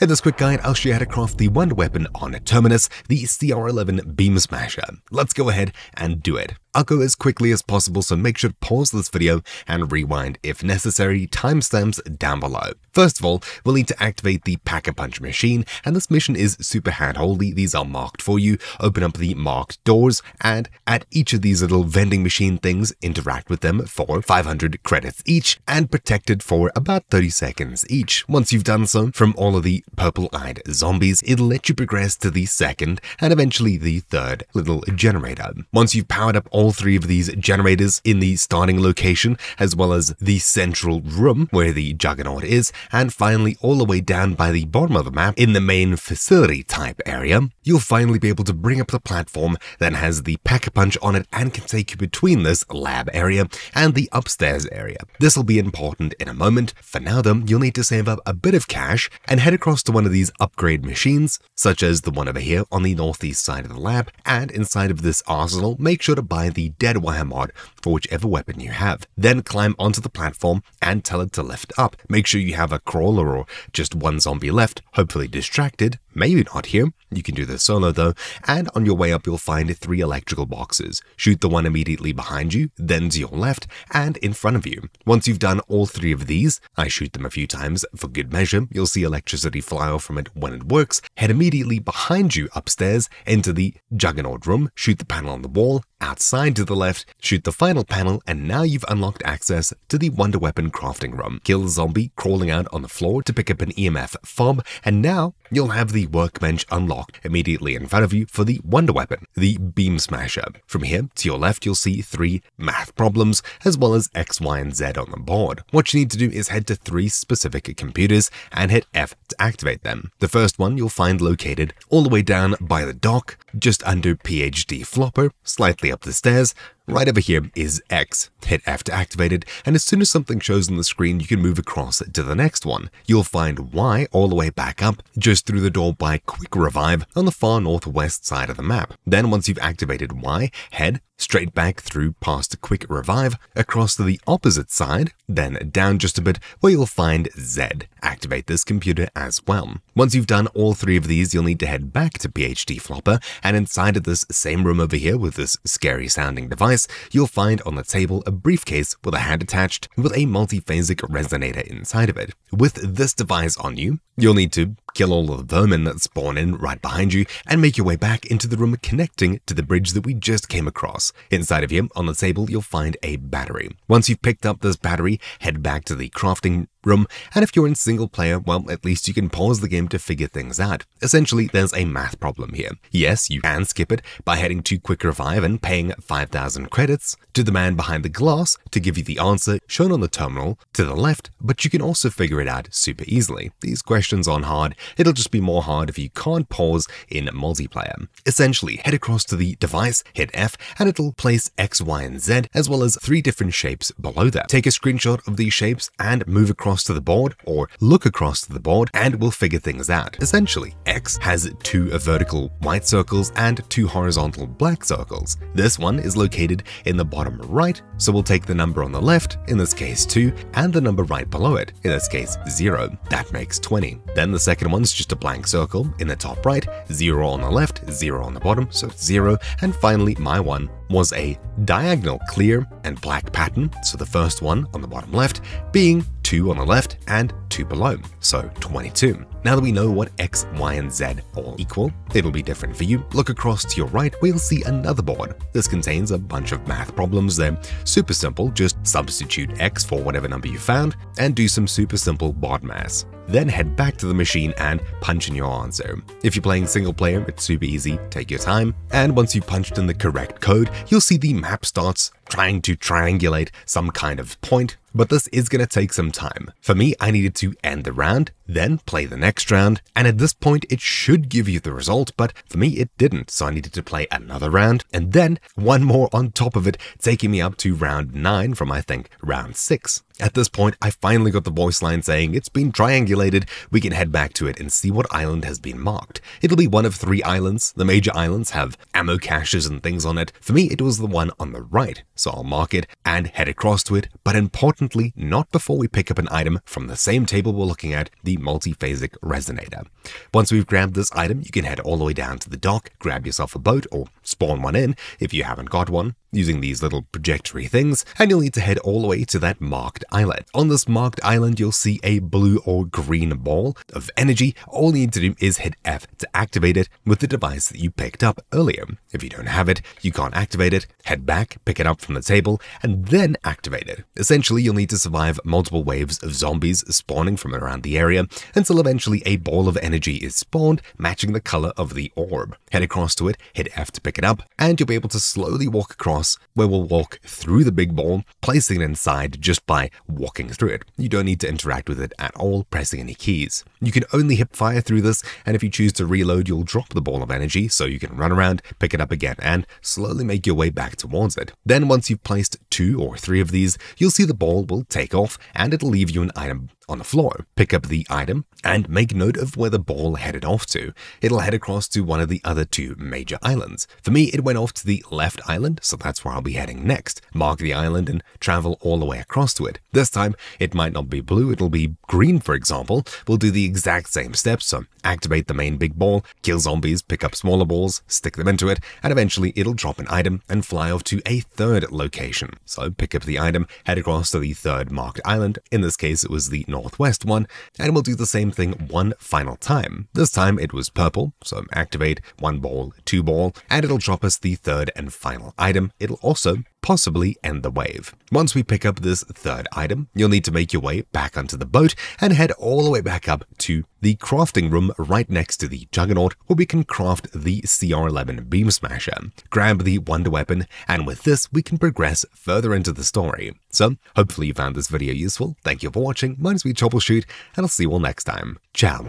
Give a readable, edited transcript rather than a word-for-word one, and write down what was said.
In this quick guide, I'll show you how to craft the wonder weapon on Terminus, the CR-11 Beam Smasher. Let's go ahead and do it. I'll go as quickly as possible, so make sure to pause this video and rewind if necessary. Timestamps down below. First of all, we'll need to activate the Pack-A-Punch machine, and this mission is super hand-holdy. These are marked for you. Open up the marked doors, and at each of these little vending machine things, interact with them for 500 credits each, and protected for about 30 seconds each. Once you've done so, from all of the purple-eyed zombies, it'll let you progress to the second, and eventually the third little generator. Once you've powered up all three of these generators in the starting location, as well as the central room where the Juggernaut is, and finally all the way down by the bottom of the map in the main facility type area, you'll finally be able to bring up the platform that has the Pack-A-Punch on it and can take you between this lab area and the upstairs area. This will be important in a moment. For now though, you'll need to save up a bit of cash and head across to one of these upgrade machines, such as the one over here on the northeast side of the lab, and inside of this arsenal, make sure to buy the dead wire mod for whichever weapon you have. Then climb onto the platform and tell it to lift up. Make sure you have a crawler or just one zombie left, hopefully distracted. Maybe not here. You can do this solo though. And on your way up, you'll find three electrical boxes. Shoot the one immediately behind you, then to your left, and in front of you. Once you've done all three of these, I shoot them a few times for good measure. You'll see electricity fly off from it when it works. Head immediately behind you upstairs, enter the Juggernaut room, shoot the panel on the wall, outside to the left, shoot the final panel, and now you've unlocked access to the wonder weapon crafting room. Kill the zombie crawling out on the floor to pick up an EMF fob, and now you'll have the workbench unlocked immediately in front of you for the wonder weapon, the Beam Smasher. From here to your left, you'll see three math problems as well as X, Y, and Z on the board. What you need to do is head to three specific computers and hit F to activate them. The first one you'll find located all the way down by the dock, just under PhD Flopper, slightly up the stairs. Right over here is X. Hit F to activate it, and as soon as something shows on the screen, you can move across to the next one. You'll find Y all the way back up, just through the door by Quick Revive on the far northwest side of the map. Then once you've activated Y, head straight back through past Quick Revive, across to the opposite side, then down just a bit where you'll find Z. Activate this computer as well. Once you've done all three of these, you'll need to head back to PhD Flopper, and inside of this same room over here with this scary sounding device, you'll find on the table a briefcase with a hand attached with a multi-phasic resonator inside of it. With this device on you, you'll need to kill all of the vermin that spawn in right behind you and make your way back into the room connecting to the bridge that we just came across. Inside of here, on the table, you'll find a battery. Once you've picked up this battery, head back to the crafting room, and if you're in single player, well, at least you can pause the game to figure things out. Essentially, there's a math problem here. Yes, you can skip it by heading to Quick Revive and paying 5,000 credits to the man behind the glass to give you the answer shown on the terminal to the left, but you can also figure it out super easily. These questions aren't hard. It'll just be more hard if you can't pause in multiplayer. Essentially, head across to the device, hit F, and it'll place X, Y, and Z, as well as three different shapes below that. Take a screenshot of these shapes and move across to the board, or look across to the board, and we'll figure things out. Essentially, X has two vertical white circles and two horizontal black circles. This one is located in the bottom right, so we'll take the number on the left, in this case 2, and the number right below it, in this case 0. That makes 20. Then the second one's just a blank circle in the top right, 0 on the left, 0 on the bottom, so it's 0, and finally my one was a diagonal clear and black pattern, so the first one on the bottom left being 2 on the left and 2 below, so 22. Now that we know what X, Y, and Z all equal, it'll be different for you. Look across to your right where you'll see another board. This contains a bunch of math problems. They're super simple, just substitute X for whatever number you found and do some super simple BODMAS. Then head back to the machine and punch in your answer. If you're playing single player, it's super easy, take your time. And once you've punched in the correct code, you'll see the map starts trying to triangulate some kind of point, but this is going to take some time. For me, I needed to end the round, then play the next round, and at this point it should give you the result, but for me it didn't, so I needed to play another round, and then one more on top of it, taking me up to round 9 from, I think, round 6. At this point, I finally got the voice line saying it's been triangulated, we can head back to it and see what island has been marked. It'll be one of three islands. The major islands have ammo caches and things on it. For me, it was the one on the right, so I'll mark it and head across to it, but important definitely not before we pick up an item from the same table we're looking at, the multi-phasic resonator. Once we've grabbed this item, you can head all the way down to the dock, grab yourself a boat or spawn one in if you haven't got one, using these little trajectory things, and you'll need to head all the way to that marked island. On this marked island, you'll see a blue or green ball of energy. All you need to do is hit F to activate it with the device that you picked up earlier. If you don't have it, you can't activate it. Head back, pick it up from the table, and then activate it. Essentially, you'll need to survive multiple waves of zombies spawning from around the area until eventually a ball of energy is spawned, matching the color of the orb. Head across to it, hit F to pick it up, and you'll be able to slowly walk across, where we'll walk through the big ball, placing it inside just by walking through it. You don't need to interact with it at all, pressing any keys. You can only hip fire through this, and if you choose to reload, you'll drop the ball of energy, so you can run around, pick it up again, and slowly make your way back towards it. Then once you've placed 2 or 3 of these, you'll see the ball will take off, and it'll leave you an item on the floor. Pick up the item and make note of where the ball headed off to. It'll head across to one of the other 2 major islands. For me, it went off to the left island, so that's where I'll be heading next. Mark the island and travel all the way across to it. This time, it might not be blue, it'll be green, for example. We'll do the exact same steps, so activate the main big ball, kill zombies, pick up smaller balls, stick them into it, and eventually it'll drop an item and fly off to a third location. So pick up the item, head across to the third marked island. In this case, it was the northwest one, and we'll do the same thing one final time. This time it was purple, so activate 1 ball, 2 ball, and it'll drop us the third and final item. It'll also possibly end the wave. Once we pick up this third item, you'll need to make your way back onto the boat and head all the way back up to the crafting room right next to the Juggernaut, where we can craft the CR-11 Beam Smasher. Grab the wonder weapon, and with this we can progress further into the story. So hopefully you found this video useful. Thank you for watching. My name is TroubleChute, and I'll see you all next time. Ciao.